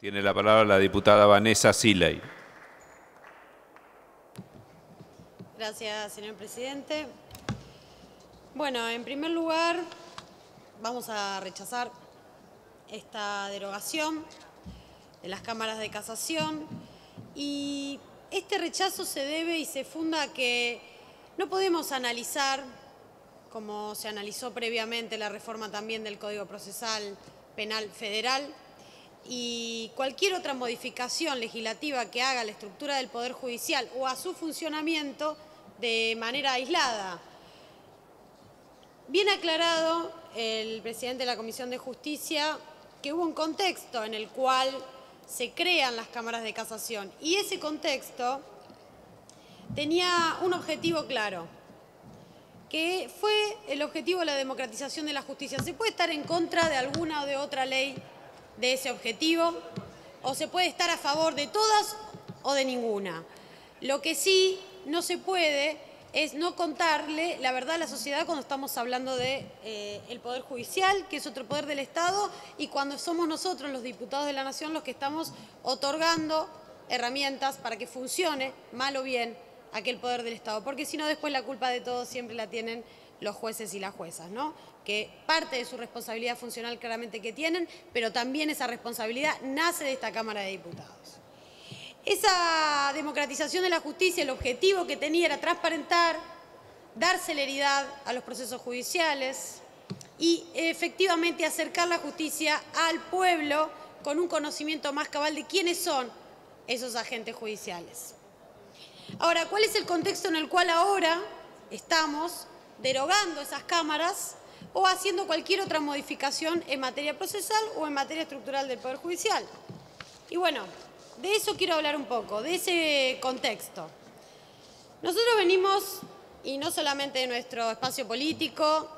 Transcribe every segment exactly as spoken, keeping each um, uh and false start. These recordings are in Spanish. Tiene la palabra la diputada Vanessa Siley. Gracias, señor presidente. Bueno, en primer lugar, vamos a rechazar esta derogación de las cámaras de casación y este rechazo se debe y se funda a que no podemos analizar, como se analizó previamente la reforma también del Código Procesal Penal Federal y cualquier otra modificación legislativa que haga la estructura del Poder Judicial o a su funcionamiento de manera aislada. Bien aclarado el presidente de la Comisión de Justicia que hubo un contexto en el cual se crean las cámaras de casación y ese contexto tenía un objetivo claro, que fue el objetivo de la democratización de la justicia. Se puede estar en contra de alguna o de otra ley de ese objetivo o se puede estar a favor de todas o de ninguna. Lo que sí no se puede es no contarle la verdad a la sociedad cuando estamos hablando del de, eh, Poder Judicial, que es otro poder del Estado, y cuando somos nosotros, los diputados de la Nación, los que estamos otorgando herramientas para que funcione, mal o bien, aquel poder del Estado. Porque si no, después la culpa de todo siempre la tienen los jueces y las juezas, ¿no? Que parte de su responsabilidad funcional claramente que tienen, pero también esa responsabilidad nace de esta Cámara de Diputados. Esa democratización de la justicia, el objetivo que tenía era transparentar, dar celeridad a los procesos judiciales y efectivamente acercar la justicia al pueblo con un conocimiento más cabal de quiénes son esos agentes judiciales. Ahora, ¿cuál es el contexto en el cual ahora estamos derogando esas cámaras o haciendo cualquier otra modificación en materia procesal o en materia estructural del Poder Judicial? Y bueno, de eso quiero hablar un poco, de ese contexto. Nosotros venimos, y no solamente de nuestro espacio político,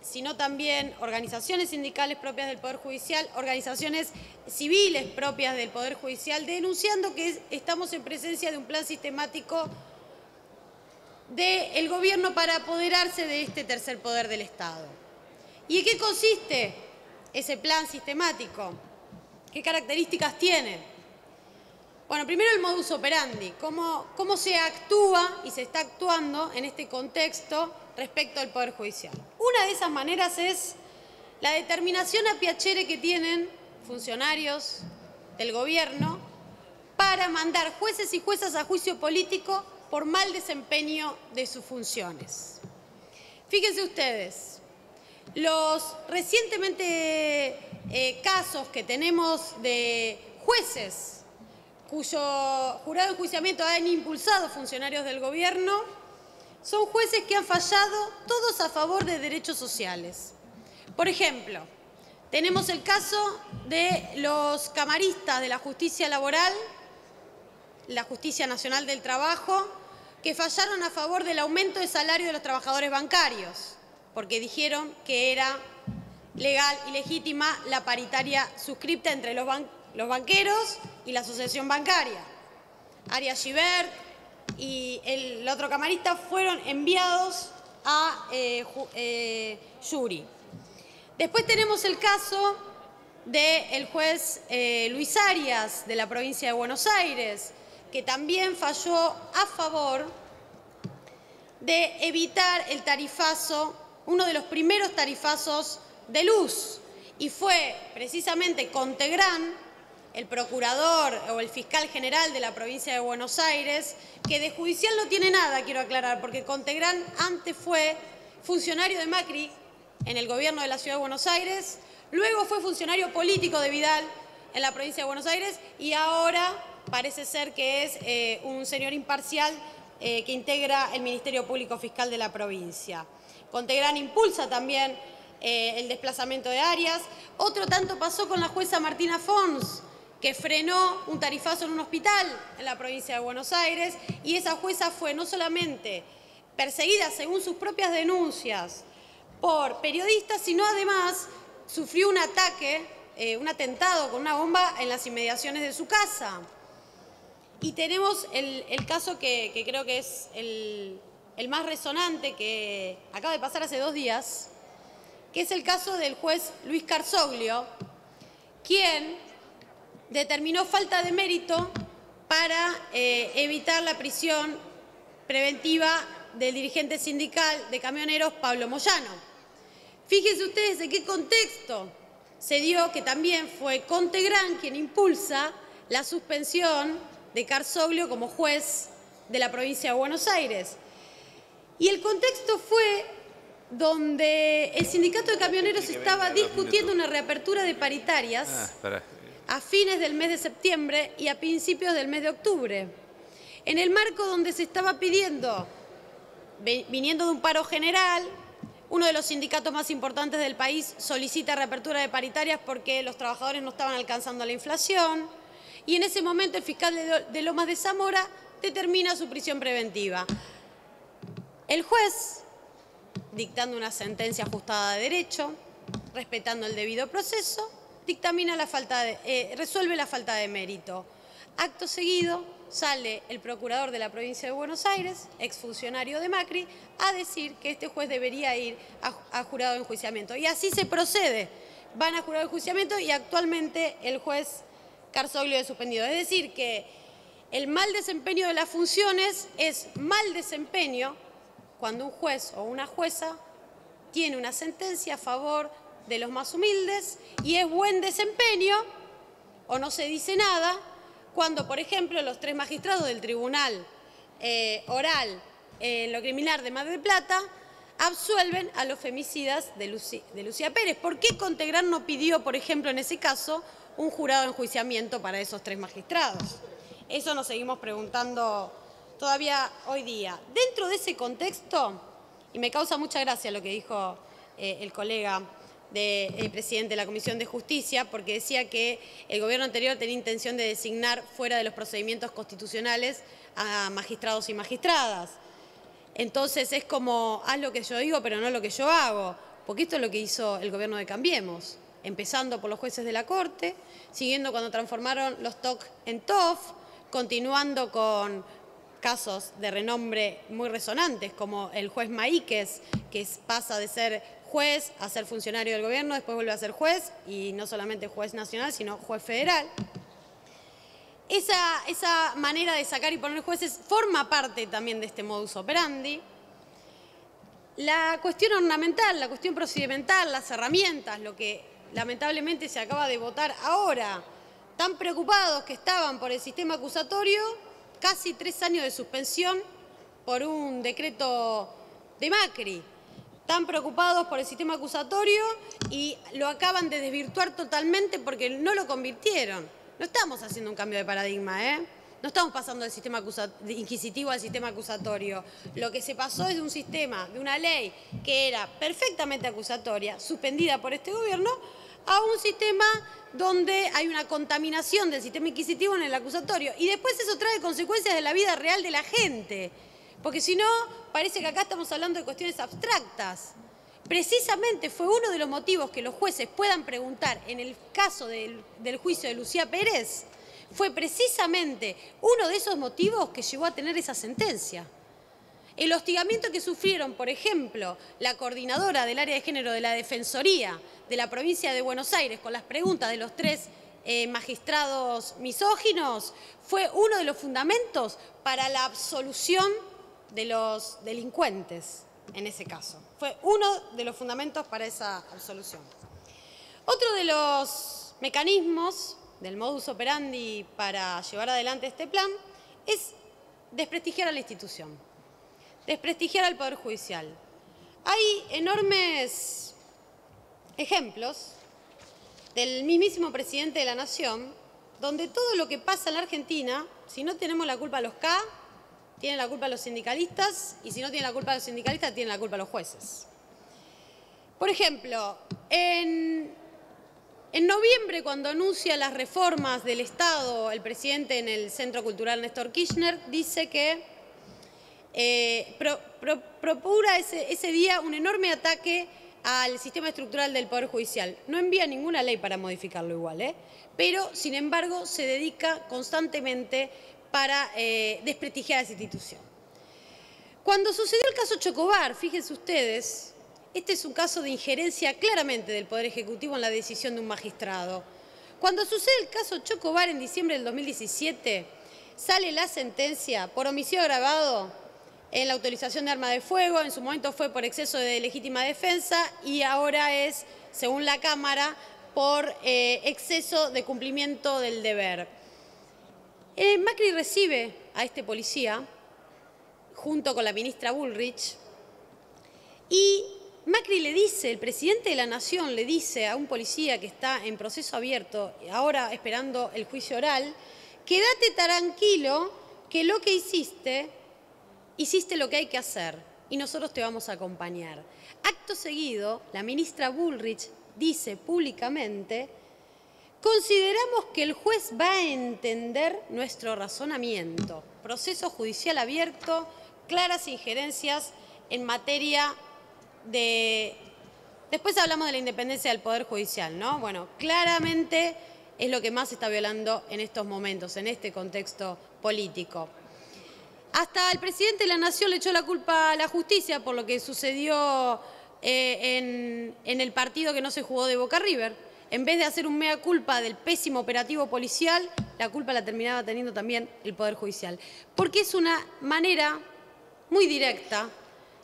sino también organizaciones sindicales propias del Poder Judicial, organizaciones civiles propias del Poder Judicial, denunciando que estamos en presencia de un plan sistemático del gobierno para apoderarse de este tercer poder del Estado. ¿Y en qué consiste ese plan sistemático? ¿Qué características tiene? Bueno, primero el modus operandi, cómo, cómo se actúa y se está actuando en este contexto respecto al Poder Judicial. Una de esas maneras es la determinación a piacere que tienen funcionarios del gobierno para mandar jueces y juezas a juicio político por mal desempeño de sus funciones. Fíjense ustedes, los recientemente eh, casos que tenemos de jueces cuyo jurado de enjuiciamiento han impulsado funcionarios del gobierno, son jueces que han fallado todos a favor de derechos sociales. Por ejemplo, tenemos el caso de los camaristas de la justicia laboral, la Justicia Nacional del Trabajo, que fallaron a favor del aumento de salario de los trabajadores bancarios, porque dijeron que era legal y legítima la paritaria suscripta entre los bancarios, los banqueros y la asociación bancaria. Arias Gibert y el otro camarista fueron enviados a eh, ju eh, jury. Después tenemos el caso del juez eh, Luis Arias de la provincia de Buenos Aires, que también falló a favor de evitar el tarifazo, uno de los primeros tarifazos de luz, y fue precisamente Conte-Grand, el procurador o el fiscal general de la provincia de Buenos Aires, que de judicial no tiene nada, quiero aclarar, porque Conte-Grand antes fue funcionario de Macri en el gobierno de la Ciudad de Buenos Aires, luego fue funcionario político de Vidal en la provincia de Buenos Aires y ahora parece ser que es eh, un señor imparcial eh, que integra el Ministerio Público Fiscal de la provincia. Conte-Grand impulsa también eh, el desplazamiento de Arias. Otro tanto pasó con la jueza Martina Fons, que frenó un tarifazo en un hospital en la provincia de Buenos Aires y esa jueza fue no solamente perseguida según sus propias denuncias por periodistas, sino además sufrió un ataque, eh, un atentado con una bomba en las inmediaciones de su casa. Y tenemos el, el caso que, que creo que es el, el más resonante que acaba de pasar hace dos días, que es el caso del juez Luis Carzoglio, quien determinó falta de mérito para eh, evitar la prisión preventiva del dirigente sindical de camioneros Pablo Moyano. Fíjense ustedes en qué contexto se dio que también fue Conte-Grand quien impulsa la suspensión de Carzoglio como juez de la provincia de Buenos Aires. Y el contexto fue donde el sindicato de camioneros estaba discutiendo una reapertura de paritarias a fines del mes de septiembre y a principios del mes de octubre, en el marco donde se estaba pidiendo, viniendo de un paro general, uno de los sindicatos más importantes del país solicita reapertura de paritarias porque los trabajadores no estaban alcanzando la inflación, y en ese momento el fiscal de Lomas de Zamora determina su prisión preventiva. El juez, dictando una sentencia ajustada de derecho, respetando el debido proceso, dictamina la falta de, eh, resuelve la falta de mérito. Acto seguido, sale el procurador de la provincia de Buenos Aires, exfuncionario de Macri, a decir que este juez debería ir a, a jurado de enjuiciamiento. Y así se procede. Van a jurado de enjuiciamiento y actualmente el juez Carzoglio es suspendido. Es decir que el mal desempeño de las funciones es mal desempeño cuando un juez o una jueza tiene una sentencia a favor de los más humildes, y es buen desempeño, o no se dice nada, cuando, por ejemplo, los tres magistrados del Tribunal eh, Oral en eh, lo criminal de Mar del Plata absuelven a los femicidas de, Luci de Lucía Pérez. ¿Por qué Conte-Grand no pidió, por ejemplo, en ese caso, un jurado de enjuiciamiento para esos tres magistrados? Eso nos seguimos preguntando todavía hoy día. Dentro de ese contexto, y me causa mucha gracia lo que dijo eh, el colega del de, presidente de la Comisión de Justicia, porque decía que el gobierno anterior tenía intención de designar fuera de los procedimientos constitucionales a magistrados y magistradas. Entonces es como, haz lo que yo digo, pero no lo que yo hago, porque esto es lo que hizo el gobierno de Cambiemos, empezando por los jueces de la Corte, siguiendo cuando transformaron los T O C en T O F, continuando con casos de renombre muy resonantes, como el juez Maíquez, que pasa de ser juez a ser funcionario del gobierno, después vuelve a ser juez, y no solamente juez nacional, sino juez federal. Esa, esa manera de sacar y poner jueces forma parte también de este modus operandi. La cuestión ornamental, la cuestión procedimental, las herramientas, lo que lamentablemente se acaba de votar ahora, tan preocupados que estaban por el sistema acusatorio, casi tres años de suspensión por un decreto de Macri. Están preocupados por el sistema acusatorio y lo acaban de desvirtuar totalmente porque no lo convirtieron. No estamos haciendo un cambio de paradigma, ¿eh? No estamos pasando del sistema inquisitivo al sistema acusatorio. Lo que se pasó es de un sistema, de una ley que era perfectamente acusatoria, suspendida por este gobierno, a un sistema donde hay una contaminación del sistema inquisitivo en el acusatorio. Y después eso trae consecuencias de la vida real de la gente. Porque si no, parece que acá estamos hablando de cuestiones abstractas. Precisamente fue uno de los motivos que los jueces puedan preguntar en el caso del, del juicio de Lucía Pérez, fue precisamente uno de esos motivos que llevó a tener esa sentencia. El hostigamiento que sufrieron, por ejemplo, la coordinadora del área de género de la Defensoría de la provincia de Buenos Aires con las preguntas de los tres eh, magistrados misóginos fue uno de los fundamentos para la absolución de los delincuentes en ese caso. Fue uno de los fundamentos para esa absolución. Otro de los mecanismos del modus operandi para llevar adelante este plan es desprestigiar a la institución. Desprestigiar al Poder Judicial. Hay enormes ejemplos del mismísimo presidente de la Nación, donde todo lo que pasa en la Argentina, si no tenemos la culpa a los K, tienen la culpa a los sindicalistas, y si no tienen la culpa a los sindicalistas, tienen la culpa a los jueces. Por ejemplo, en, en noviembre, cuando anuncia las reformas del Estado, el presidente en el Centro Cultural Néstor Kirchner dice que Eh, pro, pro, procura ese, ese día un enorme ataque al sistema estructural del Poder Judicial. No envía ninguna ley para modificarlo igual, ¿eh? Pero sin embargo se dedica constantemente para eh, desprestigiar a esa institución. Cuando sucedió el caso Chocobar, fíjense ustedes, este es un caso de injerencia claramente del Poder Ejecutivo en la decisión de un magistrado. Cuando sucede el caso Chocobar en diciembre del dos mil diecisiete, sale la sentencia por homicidio agravado en la autorización de arma de fuego, en su momento fue por exceso de legítima defensa y ahora es, según la Cámara, por eh, exceso de cumplimiento del deber. Eh, Macri recibe a este policía, junto con la ministra Bullrich, y Macri le dice, el presidente de la Nación le dice a un policía que está en proceso abierto, ahora esperando el juicio oral, quédate tranquilo que lo que hiciste, hiciste lo que hay que hacer y nosotros te vamos a acompañar. Acto seguido, la ministra Bullrich dice públicamente, consideramos que el juez va a entender nuestro razonamiento. Proceso judicial abierto, claras injerencias en materia de... Después hablamos de la independencia del Poder Judicial, ¿no? Bueno, claramente es lo que más se está violando en estos momentos, en este contexto político. Hasta el presidente de la Nación le echó la culpa a la justicia por lo que sucedió eh, en, en el partido que no se jugó de Boca River. En vez de hacer un mea culpa del pésimo operativo policial, la culpa la terminaba teniendo también el Poder Judicial. Porque es una manera muy directa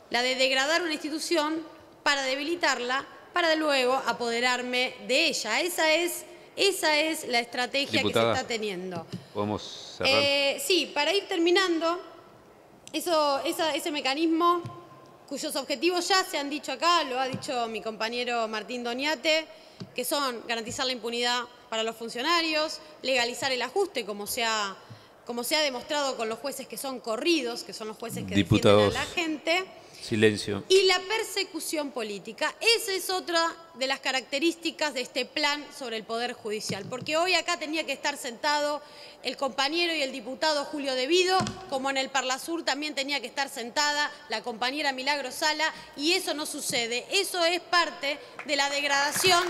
la de degradar una institución para debilitarla, para luego apoderarme de ella. Esa es, esa es la estrategia, diputada, que se está teniendo. ¿Podemos cerrar? Eh, sí, para ir terminando, eso, esa, ese mecanismo cuyos objetivos ya se han dicho acá, lo ha dicho mi compañero Martín Doñate, que son garantizar la impunidad para los funcionarios, legalizar el ajuste como se ha, como se ha demostrado con los jueces que son corridos, que son los jueces que defienden a la gente. Silencio. Y la persecución política. Esa es otra de las características de este plan sobre el Poder Judicial. Porque hoy acá tenía que estar sentado el compañero y el diputado Julio De Vido, como en el Parlasur también tenía que estar sentada la compañera Milagro Sala, y eso no sucede. Eso es parte de la degradación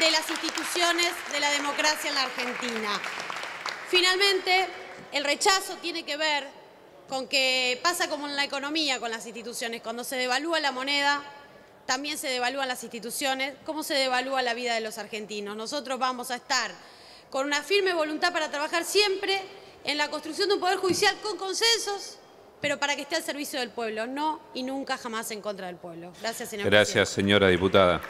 de las instituciones de la democracia en la Argentina. Finalmente, el rechazo tiene que ver con que pasa como en la economía con las instituciones. Cuando se devalúa la moneda, también se devalúan las instituciones, cómo se devalúa la vida de los argentinos. Nosotros vamos a estar con una firme voluntad para trabajar siempre en la construcción de un Poder Judicial con consensos, pero para que esté al servicio del pueblo, no y nunca jamás en contra del pueblo. Gracias, señora. Gracias, señora diputada.